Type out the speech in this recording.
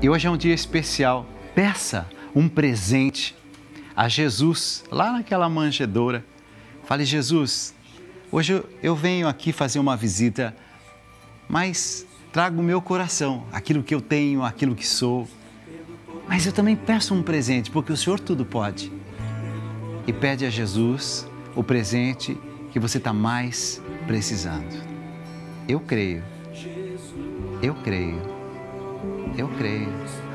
E hoje é um dia especial. Peça um presente a Jesus, lá naquela manjedoura. Fale: Jesus, hoje eu venho aqui fazer uma visita, mas trago o meu coração, aquilo que eu tenho, aquilo que sou. Mas eu também peço um presente, porque o Senhor tudo pode. E pede a Jesus o presente que você está mais precisando. Eu creio. Eu creio. Eu creio.